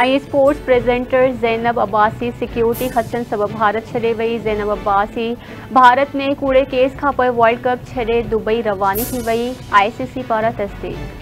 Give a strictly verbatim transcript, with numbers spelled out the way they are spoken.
ऐं sports presenter Zainab Abbasi security खर्चन सबब भारत छॾे वई। जैनब अब्बासी भारत में कूड़े केस खां पोइ वर्ल्ड कप छॾे दुबई रवानी थी वई। आईसीसी पारां तस्दीक।